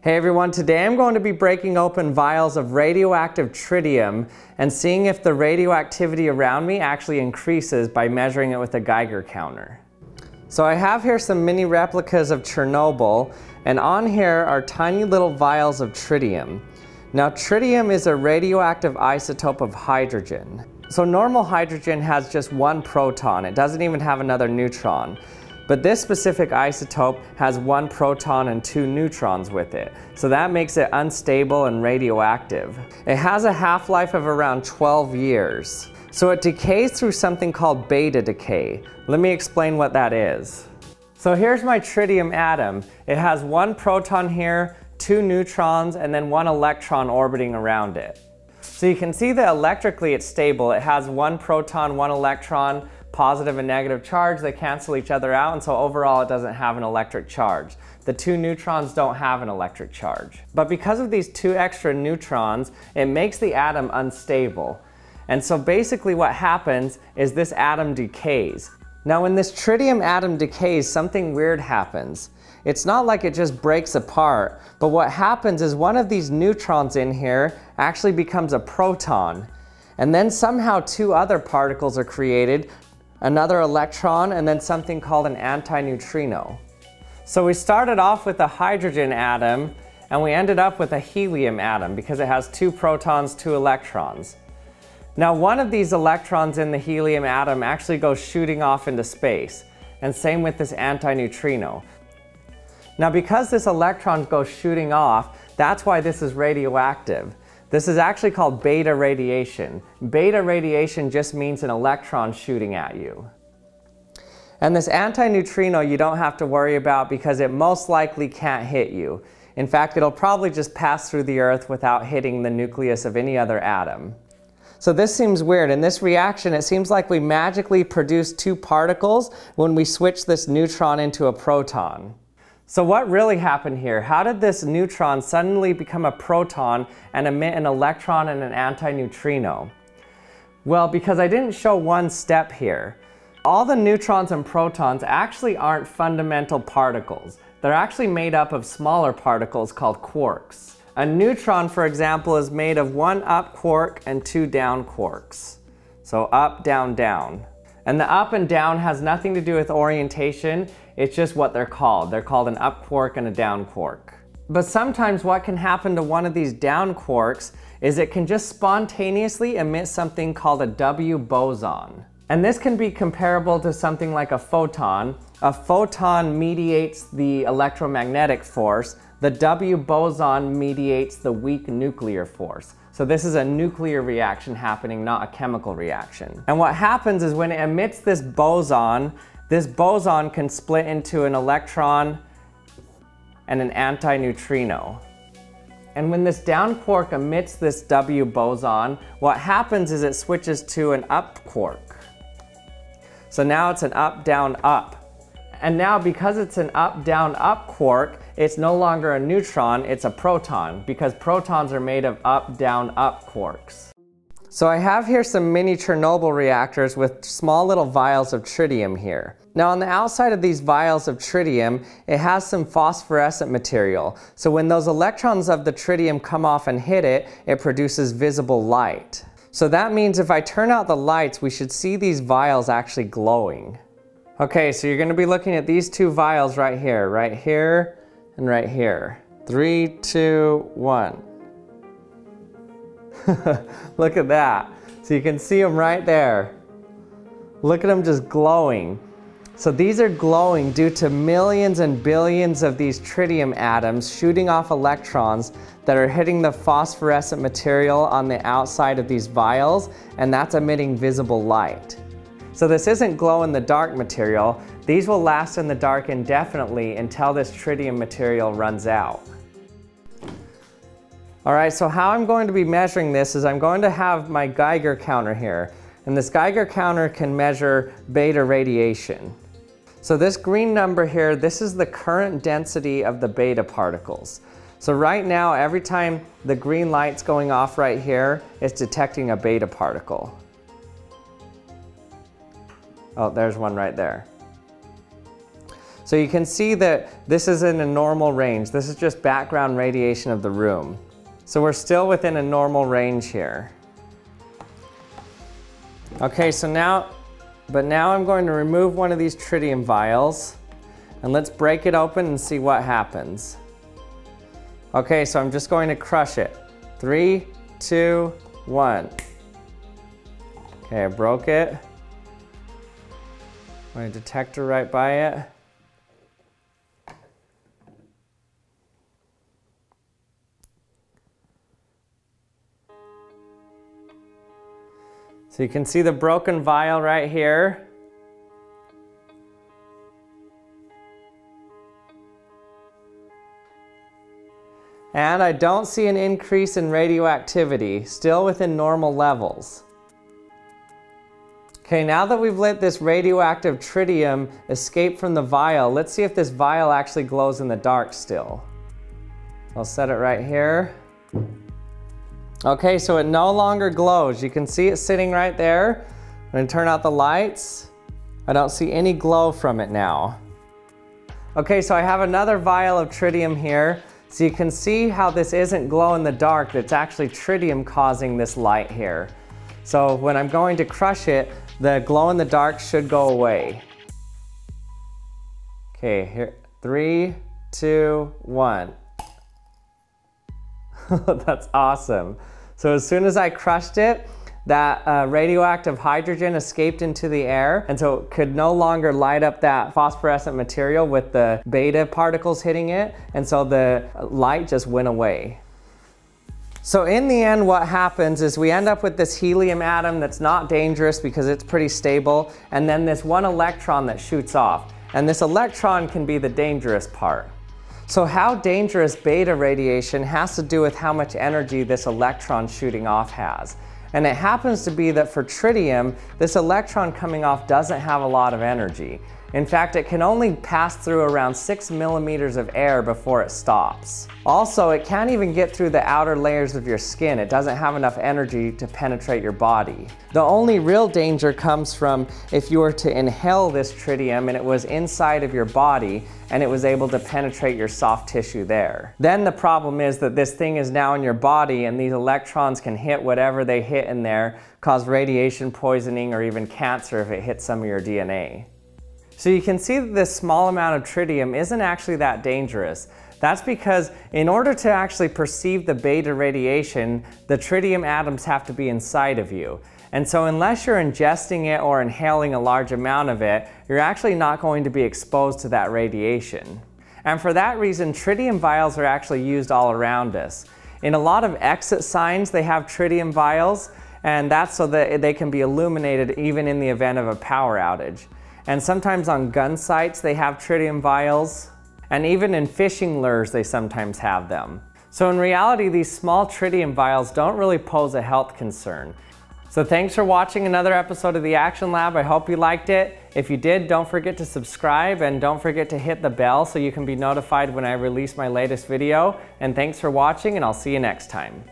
Hey everyone, today I'm going to be breaking open vials of radioactive tritium and seeing if the radioactivity around me actually increases by measuring it with a Geiger counter. So I have here some mini replicas of Chernobyl, and on here are tiny little vials of tritium. Now tritium is a radioactive isotope of hydrogen. So normal hydrogen has just one proton, it doesn't even have another neutron. But this specific isotope has one proton and two neutrons with it, so that makes it unstable and radioactive. It has a half-life of around 12 years. So it decays through something called beta decay. Let me explain what that is. So here's my tritium atom. It has one proton here, two neutrons, and then one electron orbiting around it. So you can see that electrically it's stable. It has one proton, one electron, positive and negative charge, they cancel each other out, and so overall it doesn't have an electric charge. The two neutrons don't have an electric charge. But because of these two extra neutrons, it makes the atom unstable. And so basically what happens is this atom decays. Now when this tritium atom decays, something weird happens. It's not like it just breaks apart, but what happens is one of these neutrons in here actually becomes a proton. And then somehow two other particles are created, another electron, and then something called an antineutrino. So we started off with a hydrogen atom, and we ended up with a helium atom because it has two protons, two electrons. Now one of these electrons in the helium atom actually goes shooting off into space, and same with this antineutrino. Now because this electron goes shooting off, that's why this is radioactive. This is actually called beta radiation. Beta radiation just means an electron shooting at you. And this antineutrino you don't have to worry about because it most likely can't hit you. In fact, it'll probably just pass through the Earth without hitting the nucleus of any other atom. So this seems weird. In this reaction, it seems like we magically produce two particles when we switch this neutron into a proton. So what really happened here? How did this neutron suddenly become a proton and emit an electron and an antineutrino? Well, because I didn't show one step here. All the neutrons and protons actually aren't fundamental particles. They're actually made up of smaller particles called quarks. A neutron, for example, is made of one up quark and two down quarks. So up, down, down. And the up and down has nothing to do with orientation, it's just what they're called. They're called an up quark and a down quark. But sometimes what can happen to one of these down quarks is it can just spontaneously emit something called a W boson. And this can be comparable to something like a photon. A photon mediates the electromagnetic force. The W boson mediates the weak nuclear force. So this is a nuclear reaction happening, not a chemical reaction. And what happens is when it emits this boson can split into an electron and an antineutrino. And when this down quark emits this W boson, what happens is it switches to an up quark. So now it's an up, down, up. And now because it's an up, down, up quark, it's no longer a neutron, it's a proton, because protons are made of up, down, up quarks. So I have here some mini Chernobyl reactors with small little vials of tritium here. Now on the outside of these vials of tritium, it has some phosphorescent material. So when those electrons of the tritium come off and hit it, it produces visible light. So that means if I turn out the lights, we should see these vials actually glowing. Okay, so you're going to be looking at these two vials right here, and right here. 3, 2, 1. Look at that. So you can see them right there. Look at them just glowing. So these are glowing due to millions and billions of these tritium atoms shooting off electrons that are hitting the phosphorescent material on the outside of these vials, and that's emitting visible light. So this isn't glow-in-the-dark material. These will last in the dark indefinitely until this tritium material runs out. Alright, so how I'm going to be measuring this is I'm going to have my Geiger counter here. And this Geiger counter can measure beta radiation. So this green number here, this is the current density of the beta particles. So right now, every time the green light's going off right here, it's detecting a beta particle. Oh, there's one right there. So you can see that this is in a normal range. This is just background radiation of the room. So we're still within a normal range here. Okay, so now I'm going to remove one of these tritium vials, and let's break it open and see what happens. Okay, so I'm just going to crush it. 3, 2, 1. Okay, I broke it. My detector right by it. So you can see the broken vial right here. And I don't see an increase in radioactivity, still within normal levels. Okay, now that we've let this radioactive tritium escape from the vial, let's see if this vial actually glows in the dark still. I'll set it right here. Okay, so it no longer glows. You can see it sitting right there. I'm gonna turn out the lights. I don't see any glow from it now. Okay, so I have another vial of tritium here. So you can see how this isn't glow in the dark, it's actually tritium causing this light here. So when I'm going to crush it, the glow in the dark should go away. Okay, here, 3, 2, 1. That's awesome. So as soon as I crushed it, that radioactive hydrogen escaped into the air, and so it could no longer light up that phosphorescent material with the beta particles hitting it, and so the light just went away. So in the end, what happens is we end up with this helium atom that's not dangerous because it's pretty stable, and then this one electron that shoots off, and this electron can be the dangerous part. So how dangerous beta radiation has to do with how much energy this electron shooting off has. And it happens to be that for tritium, this electron coming off doesn't have a lot of energy. In fact, it can only pass through around 6 millimeters of air before it stops. Also, it can't even get through the outer layers of your skin. It doesn't have enough energy to penetrate your body. The only real danger comes from if you were to inhale this tritium and it was inside of your body and it was able to penetrate your soft tissue there. Then the problem is that this thing is now in your body and these electrons can hit whatever they hit in there, cause radiation poisoning or even cancer if it hits some of your DNA. So you can see that this small amount of tritium isn't actually that dangerous. That's because in order to actually perceive the beta radiation, the tritium atoms have to be inside of you. And so unless you're ingesting it or inhaling a large amount of it, you're actually not going to be exposed to that radiation. And for that reason, tritium vials are actually used all around us. In a lot of exit signs, they have tritium vials, and that's so that they can be illuminated even in the event of a power outage. And sometimes on gun sites, they have tritium vials. And even in fishing lures, they sometimes have them. So in reality, these small tritium vials don't really pose a health concern. So thanks for watching another episode of The Action Lab. I hope you liked it. If you did, don't forget to subscribe and don't forget to hit the bell so you can be notified when I release my latest video. And thanks for watching, and I'll see you next time.